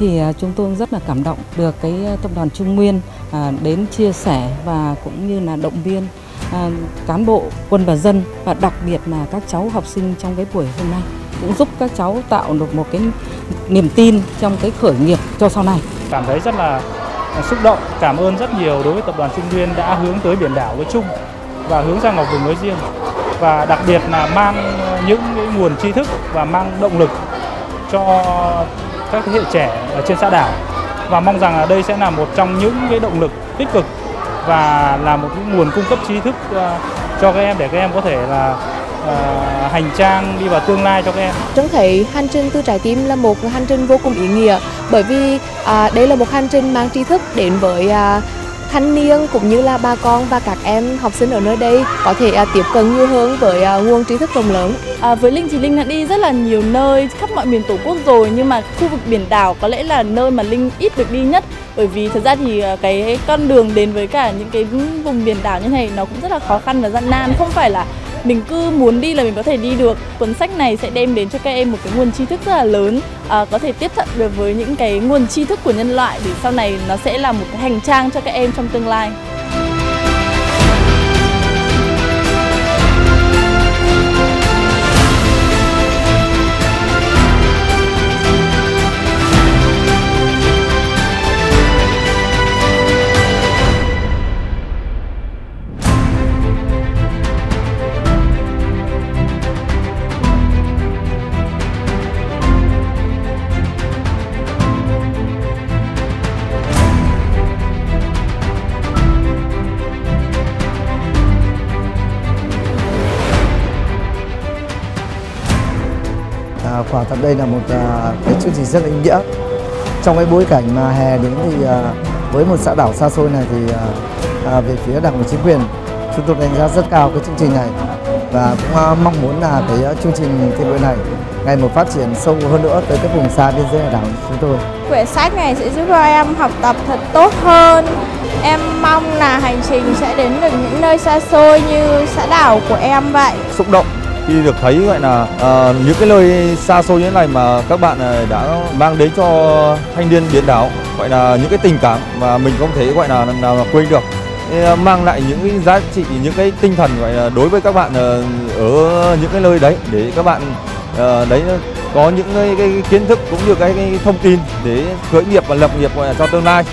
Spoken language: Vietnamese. thì chúng tôi rất là cảm động được cái Tập đoàn Trung Nguyên đến chia sẻ và cũng như là động viên cán bộ, quân và dân, và đặc biệt là các cháu học sinh trong cái buổi hôm nay, cũng giúp các cháu tạo được một cái niềm tin trong cái khởi nghiệp cho sau này. Cảm thấy rất là xúc động, cảm ơn rất nhiều đối với Tập đoàn Trung Nguyên đã hướng tới biển đảo nói chung và hướng ra Ngọc Vừng nói riêng, và đặc biệt là mang những cái nguồn tri thức và mang động lực cho các thế hệ trẻ ở trên xã đảo, và mong rằng là đây sẽ là một trong những cái động lực tích cực và là một cái nguồn cung cấp tri thức cho các em để các em có thể là hành trang đi vào tương lai cho các em. Tôi thấy hành trình Từ Trái Tim là một hành trình vô cùng ý nghĩa, bởi vì đây là một hành trình mang tri thức đến với thanh niên cũng như là bà con và các em học sinh ở nơi đây, có thể tiếp cận nhiều hơn với nguồn trí thức rộng lớn. Với Linh thì Linh đã đi rất là nhiều nơi khắp mọi miền Tổ quốc rồi, nhưng mà khu vực biển đảo có lẽ là nơi mà Linh ít được đi nhất, bởi vì thật ra thì cái con đường đến với cả những cái vùng biển đảo như này nó cũng rất là khó khăn và gian nan, không phải là mình cứ muốn đi là mình có thể đi được. Cuốn sách này sẽ đem đến cho các em một cái nguồn tri thức rất là lớn, có thể tiếp cận được với những cái nguồn tri thức của nhân loại để sau này nó sẽ là một cái hành trang cho các em trong tương lai. Quả thật đây là một cái chương trình rất là ý nghĩa. Trong cái bối cảnh mà hè đến thì với một xã đảo xa xôi này thì về phía Đảng và chính quyền chúng tôi đánh giá rất cao cái chương trình này, và cũng mong muốn là cái chương trình thiện nguyện này ngày một phát triển sâu hơn nữa tới các vùng xa biên giới đảo chúng tôi. Quyển sách này sẽ giúp cho em học tập thật tốt hơn. Em mong là hành trình sẽ đến được những nơi xa xôi như xã đảo của em vậy. Xúc động khi được thấy vậy là những cái nơi xa xôi như thế này mà các bạn đã mang đến cho thanh niên biển đảo, gọi là những cái tình cảm mà mình không thể gọi là quên được, mang lại những cái giá trị, những cái tinh thần gọi là đối với các bạn ở những cái nơi đấy, để các bạn đấy có những cái kiến thức cũng như cái thông tin để khởi nghiệp và lập nghiệp cho tương lai.